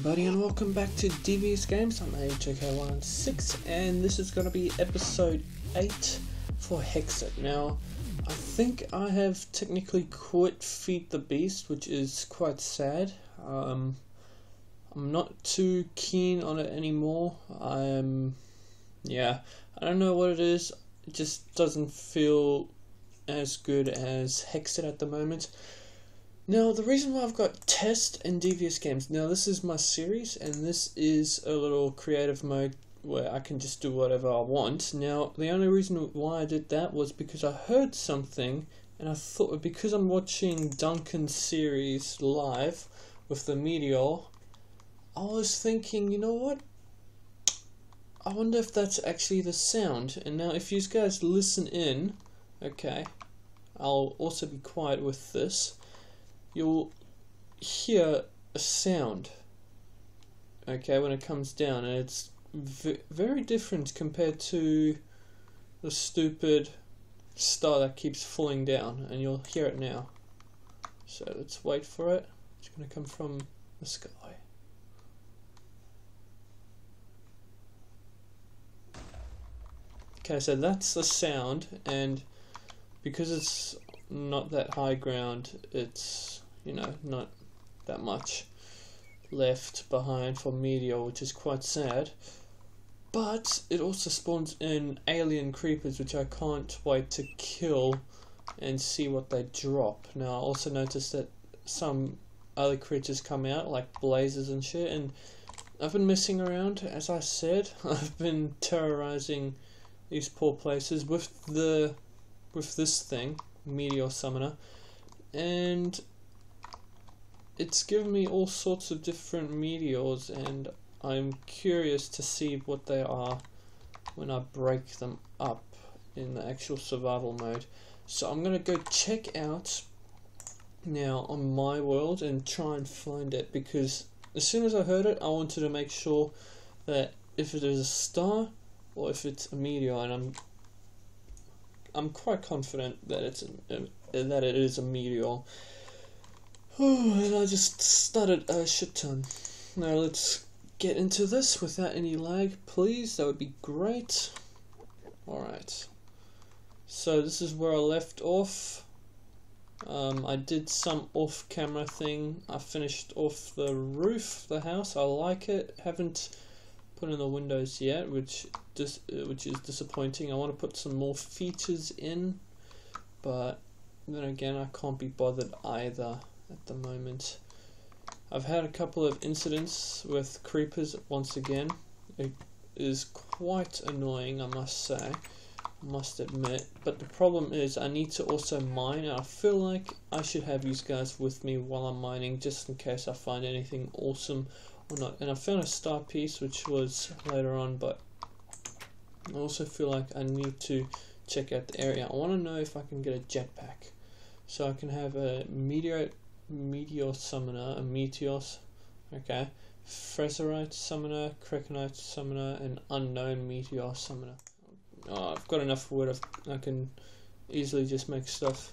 everybody, and welcome back to Devious Games. I'm AJK16, and this is going to be episode 8 for Hexxit. Now, I think I have technically quit Feed the Beast, which is quite sad. I'm not too keen on it anymore. I don't know what it is. It just doesn't feel as good as Hexxit at the moment. Now, the reason why I've got Test and Devious Games, now this is my series, and this is a little creative mode where I can just do whatever I want. Now, the only reason why I did that was because I heard something, and I thought, because I'm watching Duncan's series live with the Meteor, I was thinking, you know what, I wonder if that's actually the sound. And now if you guys listen in, okay, I'll also be quiet with this. You'll hear a sound, okay, when it comes down, and it's very different compared to the stupid star that keeps falling down, and you'll hear it now. So let's wait for it. It's going to come from the sky. Okay, so that's the sound, and because it's not that high ground, it's, you know, not that much left behind for Meteor, which is quite sad. But it also spawns in alien creepers, which I can't wait to kill and see what they drop. Now I also noticed that some other creatures come out, like blazers and shit, and I've been messing around. As I said, I've been terrorizing these poor places with this thing, Meteor Summoner, and it's given me all sorts of different meteors, and I'm curious to see what they are when I break them up in the actual survival mode. So I'm gonna go check out now on my world and try and find it, because as soon as I heard it, I wanted to make sure that if it is a star or if it's a meteor, and I'm quite confident that it is a meteor. Ooh, and I just stuttered a shit ton. Now let's get into this without any lag, please. That would be great. Alright. So this is where I left off. I did some off-camera thing. I finished off the roof, the house. I like it. Haven't put in the windows yet, which is disappointing. I want to put some more features in, but then again I can't be bothered either at the moment. I've had a couple of incidents with creepers once again. It is quite annoying, I must say, I must admit, but the problem is I need to also mine, and I feel like I should have you guys with me while I'm mining, just in case I find anything awesome or not. And I found a star piece, which was later on, but I also feel like I need to check out the area. I want to know if I can get a jetpack, so I can have a meteor summoner, a meteors, okay, Fraserite Summoner, Krakonite Summoner, and Unknown Meteor Summoner. Oh, I've got enough wood. I can easily just make stuff.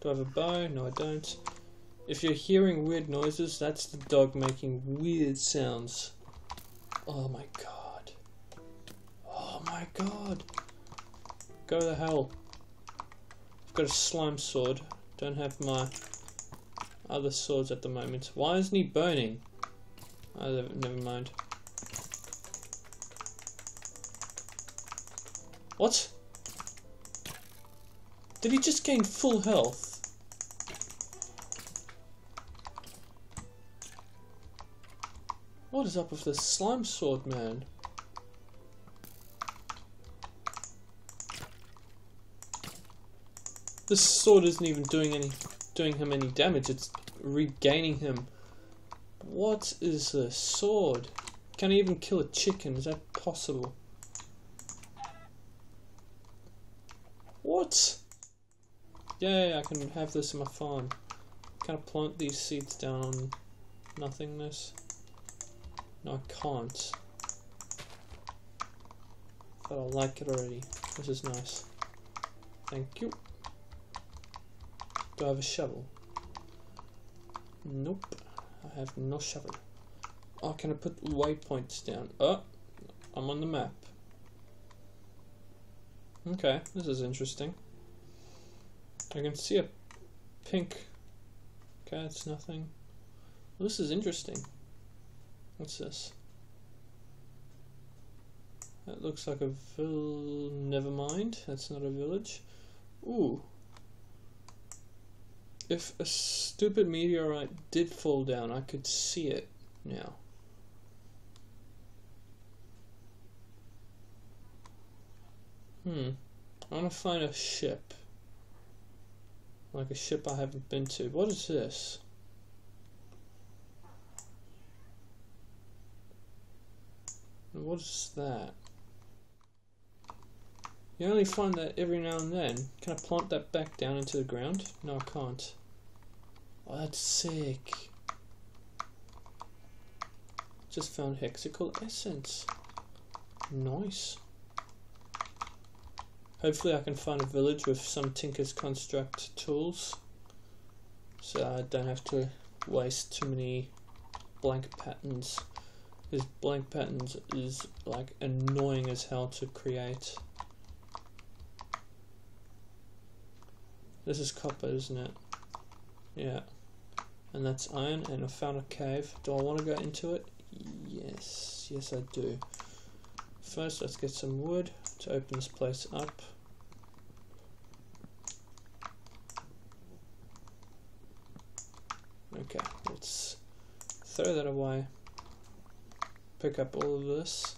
Do I have a bow? No, I don't. If you're hearing weird noises, that's the dog making weird sounds. Oh my god. My god, go to hell. I've got a slime sword, don't have my other swords at the moment. Why isn't he burning? Oh, never mind. What? Did he just gain full health? What is up with this slime sword, man? This sword isn't even doing him any damage. It's regaining him. What is this sword? Can I even kill a chicken? Is that possible? What? Yay! I can have this in my farm. Can I plant these seeds down on nothingness? No, I can't. But I like it already. This is nice. Thank you. Do I have a shovel? Nope, I have no shovel. Oh, can I put waypoints down? Oh, I'm on the map. Okay, this is interesting. I can see a pink. Okay, it's nothing. Well, this is interesting. What's this? That looks like a village. Never mind, that's not a village. Ooh. If a stupid meteorite did fall down, I could see it now. I want to find a ship. Like a ship I haven't been to. What is this? What is that? You only find that every now and then. Can I plant that back down into the ground? No, I can't. Oh, that's sick. Just found hexical essence. Nice. Hopefully I can find a village with some Tinker's Construct tools, so I don't have to waste too many blank patterns. Because blank patterns is like annoying as hell to create. This is copper, isn't it? Yeah. And that's iron, and I found a cave. Do I want to go into it? Yes. Yes, I do. First, let's get some wood to open this place up. Okay, let's throw that away. Pick up all of this.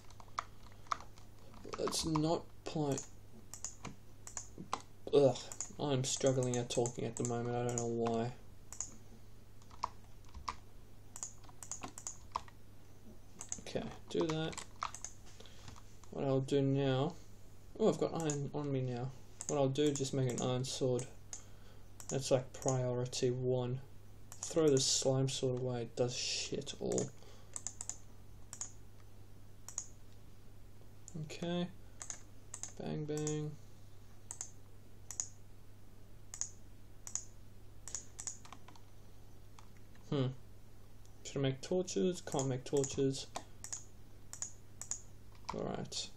Let's not play. Ugh, I'm struggling at talking at the moment, I don't know why. Okay, do that. What I'll do now, oh, I've got iron on me now. What I'll do, just make an iron sword. That's like priority one. Throw this slime sword away, it does shit all. Okay, bang bang. Should I make torches? Can't make torches. Alright.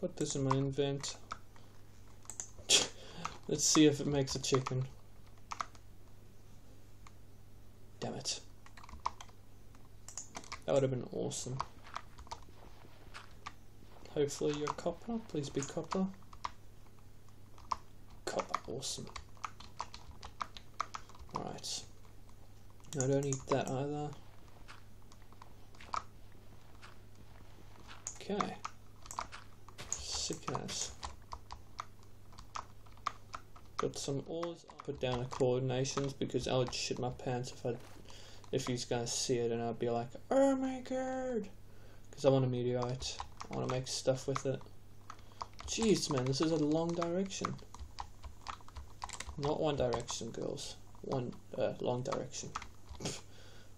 Put this in my invent. Let's see if it makes a chicken. Damn it. That would have been awesome. Hopefully you're copper. Please be copper. Copper, awesome. Alright. I don't need that either. Okay. Sick ass. Got some ores. I'll put down the coordinations because I would shit my pants if you guys see it, and I'd be like, oh my god! Because I want a meteorite. I want to make stuff with it. Jeez, man, this is a long direction. Not one direction, girls. One long direction.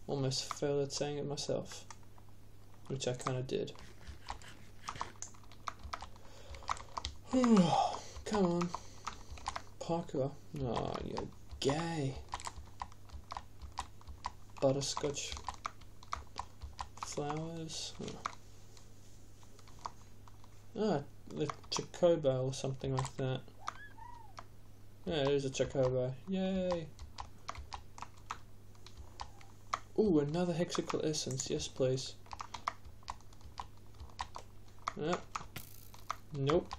Almost failed at saying it myself, which I kind of did. Come on, Parker. No, you're gay. Butterscotch flowers. Oh. Ah, the chocobo or something like that. Yeah, it is a chocobo. Yay! Ooh, another hexical essence. Yes, please. Ah. Nope.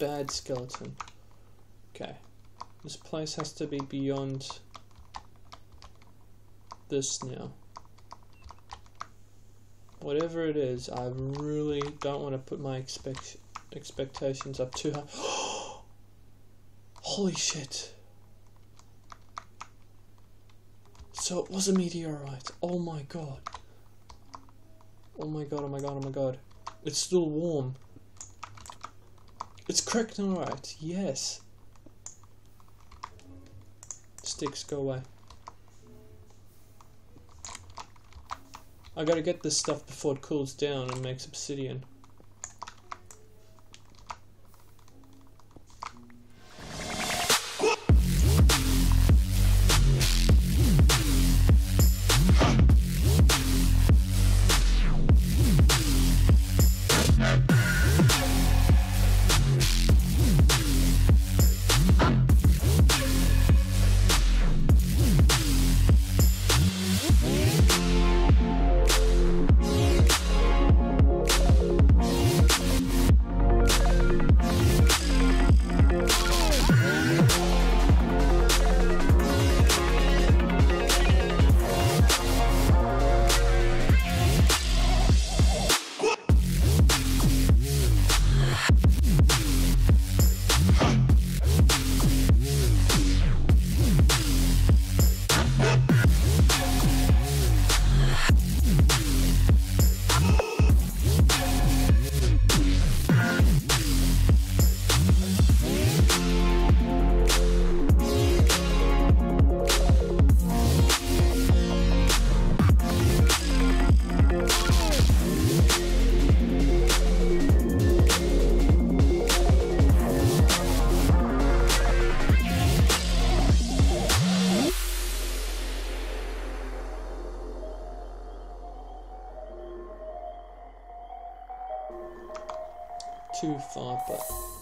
Bad skeleton. Okay. This place has to be beyond this now. Whatever it is, I really don't want to put my expectations up too high. Holy shit. So it was a meteorite. Oh my god. Oh my god, oh my god, oh my god. It's still warm. It's Kreknorite, yes. Sticks, go away. I gotta get this stuff before it cools down and makes obsidian.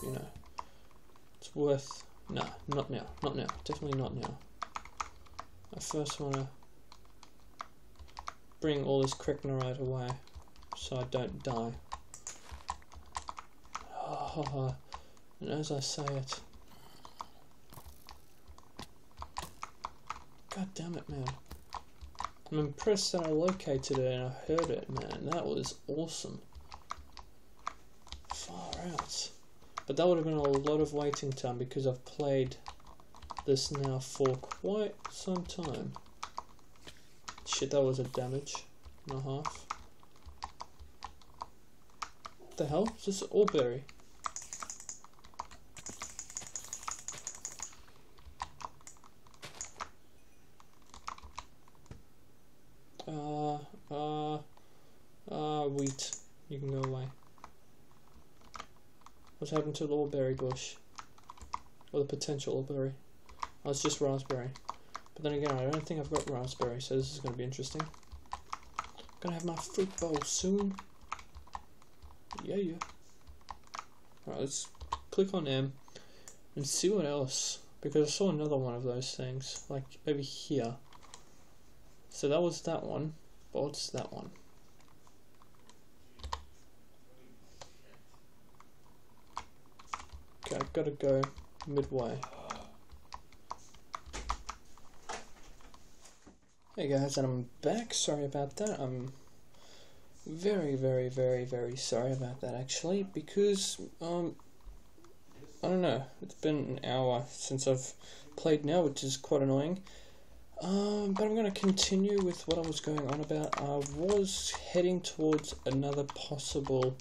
you know, it's worth, no, not now, not now, definitely not now. I first want to bring all this Kreknorite away so I don't die. Oh, and as I say it, god damn it, man. I'm impressed that I located it and I heard it, man. That was awesome. Far out. But that would have been a lot of waiting time because I've played this now for quite some time. Shit, that was a damage and a half. What the hell? Is this all berry? Wheat, you can go away. What's happened to the oreberry bush? Or the potential oreberry? Oh, it's just raspberry. But then again, I don't think I've got raspberry, so this is going to be interesting. I'm going to have my fruit bowl soon. Yeah, yeah. Alright, let's click on M and see what else. Because I saw another one of those things, like over here. So that was that one. But what's that one? Okay, I've got to go midway. Hey guys, and I'm back. Sorry about that. I'm very, very sorry about that actually, because I don't know. It's been an hour since I've played now, which is quite annoying. But I'm going to continue with what I was going on about. I was heading towards another possible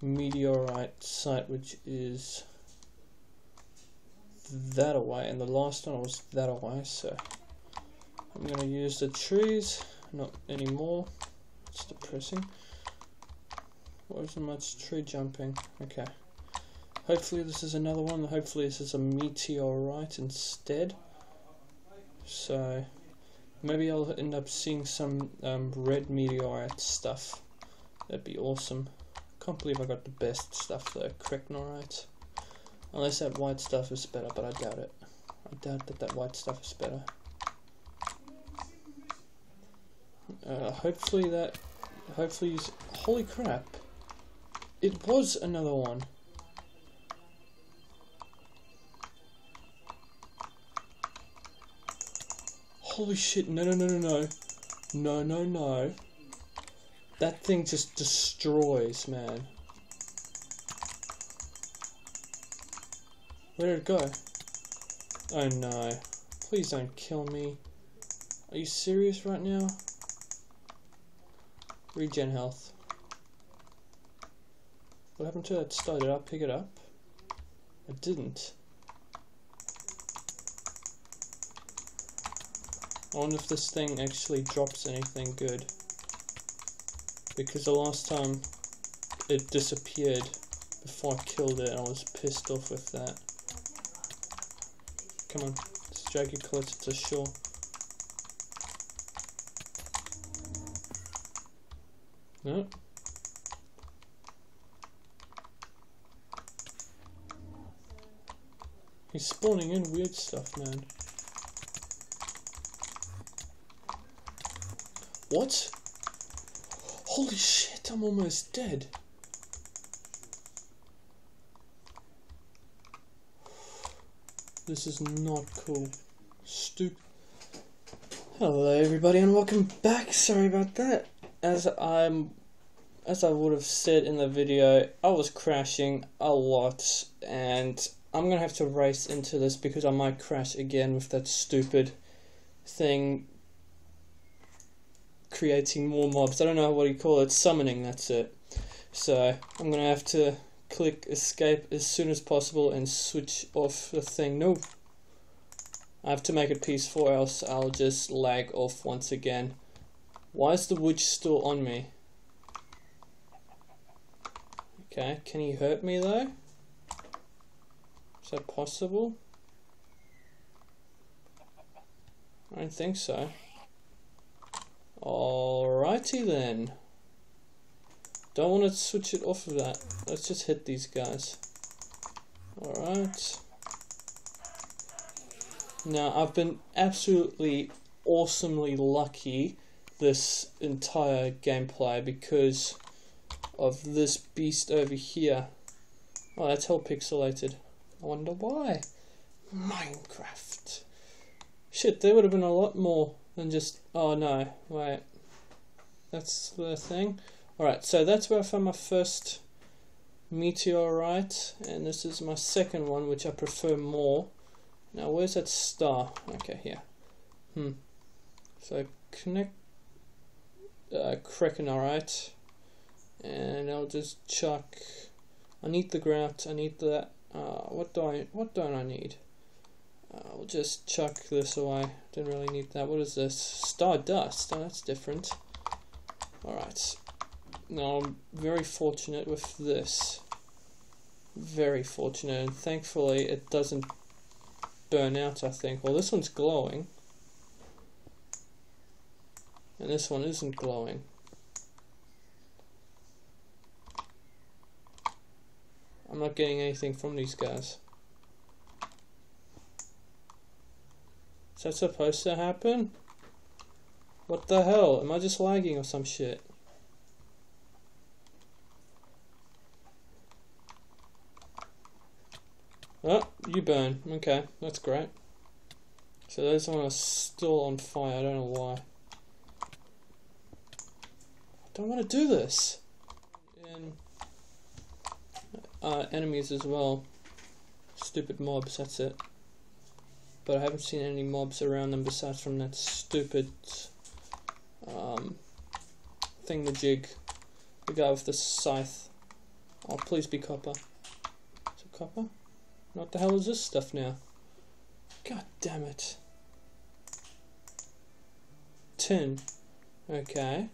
meteorite site, which is that away, and the last one was that away, so I'm going to use the trees, not anymore. It's depressing. Wasn't much tree jumping. Okay. Hopefully this is another one. Hopefully this is a meteorite instead. So maybe I'll end up seeing some red meteorite stuff. That'd be awesome. Can't believe I got the best stuff though, Kreknorite. Unless that white stuff is better, but I doubt it. I doubt that that white stuff is better. Hopefully that, hopefully, holy crap. It was another one. Holy shit, no. That thing just destroys, man. Where did it go? Oh no. Please don't kill me. Are you serious right now? Regen health. What happened to that star? Did I pick it up? I didn't. I wonder if this thing actually drops anything good. Because the last time it disappeared before I killed it, and I was pissed off with that. Come on, let's drag your closer to shore. No. He's spawning in weird stuff, man. What? Holy shit, I'm almost dead. This is not cool. Stupid. Hello everybody and welcome back. Sorry about that. As I would have said in the video, I was crashing a lot, and I'm gonna have to race into this because I might crash again with that stupid thing creating more mobs. I don't know what you call it, summoning, that's it. So I'm gonna have to click escape as soon as possible and switch off the thing. Nope. I have to make it peaceful, else I'll just lag off once again. Why is the witch still on me? Okay, can he hurt me though? Is that possible? I don't think so. Alrighty then. Don't want to switch it off of that. Let's just hit these guys. Alright. Now, I've been absolutely awesomely lucky this entire gameplay because of this beast over here. Oh, that's hell pixelated. I wonder why. Minecraft. Shit, there would have been a lot more than just... Oh no, wait. That's the thing. Alright, so that's where I found my first meteorite, and this is my second one, which I prefer more. Now, where's that star? Okay, here. So, connect Kreknorite, and I'll just chuck... I need the grout, I need that. What don't I need? I'll just chuck this away. Don't really need that. What is this? Stardust. Oh, that's different. Alright. Now, I'm very fortunate with this. Very fortunate, and thankfully it doesn't burn out, I think. Well, this one's glowing. And this one isn't glowing. I'm not getting anything from these guys. Is that supposed to happen? What the hell? Am I just lagging or some shit? Oh, you burn. Okay, that's great. So those ones are still on fire, I don't know why. I don't want to do this. And enemies as well. Stupid mobs, that's it. But I haven't seen any mobs around them besides from that stupid thingamajig. The guy with the scythe. Oh, please be copper. Is it copper? What the hell is this stuff now? God damn it. Tin. Okay.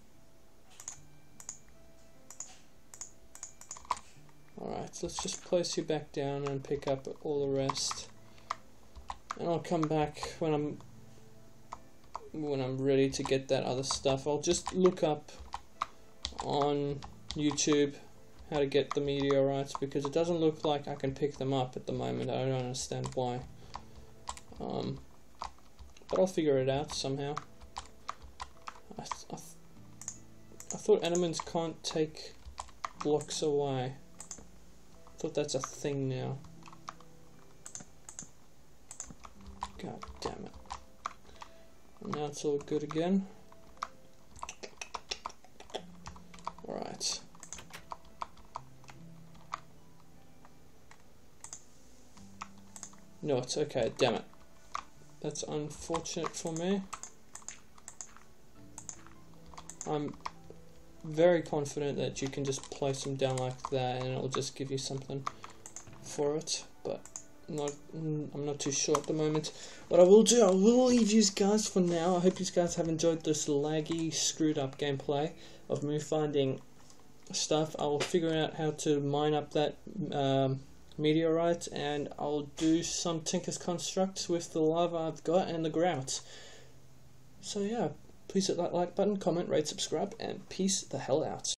Alright, so let's just place you back down and pick up all the rest. And I'll come back when I'm ready to get that other stuff. I'll just look up on YouTube how to get the meteorites, because it doesn't look like I can pick them up at the moment. I don't understand why. But I'll figure it out somehow. I thought enemies can't take blocks away. I thought that's a thing now. God damn it. And now it's all good again. Alright. No, it's okay, damn it. That's unfortunate for me. I'm very confident that you can just place them down like that and it'll just give you something for it, but I'm not too sure at the moment. What I will do, I will leave you guys for now. I hope you guys have enjoyed this laggy, screwed up gameplay of me finding stuff. I will figure out how to mine up that meteorite, and I'll do some Tinker's Constructs with the lava I've got and the grout. So yeah, please hit that like button, comment, rate, subscribe, and peace the hell out.